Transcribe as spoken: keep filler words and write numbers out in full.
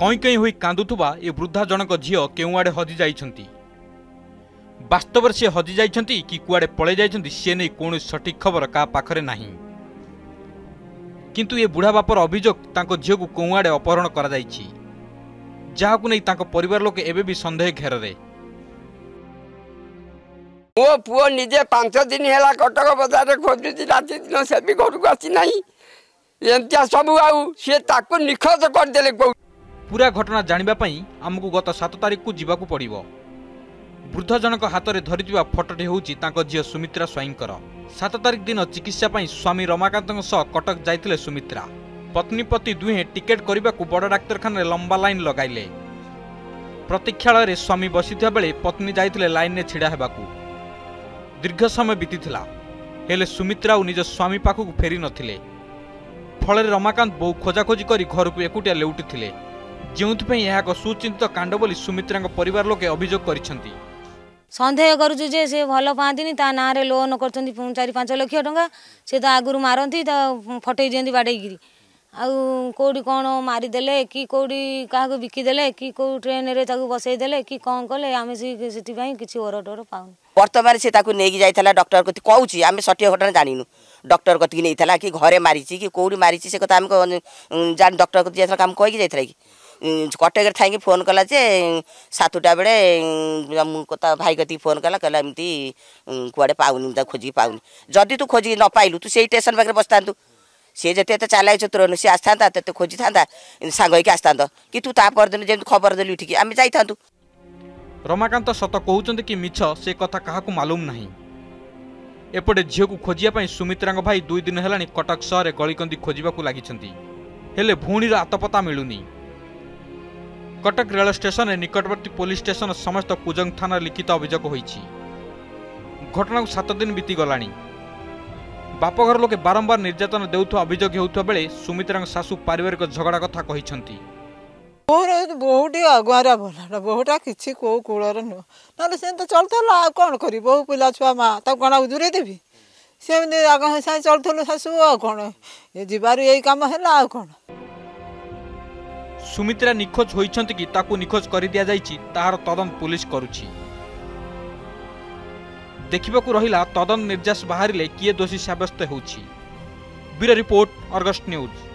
कई कई हो कांदुवा ए वृद्धा जनक झील केड़े हजि जाती बास्तवर से हजि जाती कि कुआड़े पलि जाती से नहीं कौन सठिक खबर का पाखरे नहीं किंतु ए बुढ़ा बापर अभियोग तांको झील को कौआड़े अपहरण करा जायछि जाहाकु नै तांको परिवार लोक एबे भी संदेह घेर रे मो पुओ निजे पांच दिन है कटक बजार खोजुची राति दिन से भी घर को आसी नहीं सब आखो निखोज करदे पूरा घटना जानापी आमको गत सात तारिख को जीवा को पड़ो वृद्ध जनक हाथ में धरी फटोटी होता झील सुमित्रा स्वाईंकर सात तारिख दिन चिकित्सा स्वामी रमाकांत कटक जाते सुमित्रा पत्नी पति दुहे टिकेट करने को बड़ डाक्तखाना लंबा लाइन लगाइले प्रतीक्षालय स्वामी बसता बेले पत्नी जाते लाइन में ढड़ा होगा दीर्घ समय बीती थला हेले सुमित्रा निज स्वामी पाखक फेरी नथिले फल रमाकांत बहु खोजाखोजी कर घर को एकुटिया लेउटी थिले जोंथपै यह को सुचिंत कांड बोली सुमित्रा को परिवार लोके अभियोग करिसंती संदेह करूछु जे से भलो पांदिनी ता ना रे लोन करछंती चार पाँच लाख टका से ता आगुरु मारंती ता फटै जेंती बाडेगिरी आ कोडी कोन मारी देले कि कोडी काहा को बिकी देले कि को ट्रेन रे ताकू बसै देले कि कोन कले आमे सेति पई किछि ओरडोर पाउन बर्तमान से नहीं जाता डॉक्टर कति कहूँ आम सठिया घटना जानू डॉक्टर कति नहीं था कि घरे मारी कि कौड़ी मारी से कथा आम जान डॉक्टर कति जाता आम कहीकि जाता कि कटक थी फोन कला जे सातटा बेले कता भाई कति फोन कला कहला एमती कुआड़े पाऊनी खोजिक पाऊनी जदि तू खोजिक न पाइलु तू से स्टेशन पाखे बसता सी जिते चलाई चतुर सी आसता ते खोजी था सांगी आसता कि तू ता परदिन जमी खबर देलु उठिकी आम जाता रमाकांत सत कहते कि मिछ से कथा क्या मालूम नहीं एपटे झील को खोजापी सुमित्रा भाई दुई दिन है कटक सहर गलिकंदी खोजा लगी हेले भूणी आतपता मिलूनी कटक रेल स्टेशन निकटवर्ती पुलिस स्टेशन समस्त कुजंग थाना लिखित अभियोग होइछि घटना को सात दिन बीती गला बापघर लोके बारंबार निर्यातना देउथु अभियोग होउथु बेले सुमित्रा सासू पारिवारिक झगड़ा कथा कहिसंती मोर बहुटी अगुआरा भला बहुटा किसी को कूलर नुह ना से चलूला कौन कर बहु पिला छुआ माँ तक कौन दूरे देवी से आग साई चलूल शाशु कौन ये जीवार यही कम है कौन सुमित्रा निखोज होती कि निखोज कर दि जाती तार तदंत पुलिस करुची देखा रहा तदंत निर्देश बाहर किए दोषी सब्यस्त हो। Bureau report, Argus news.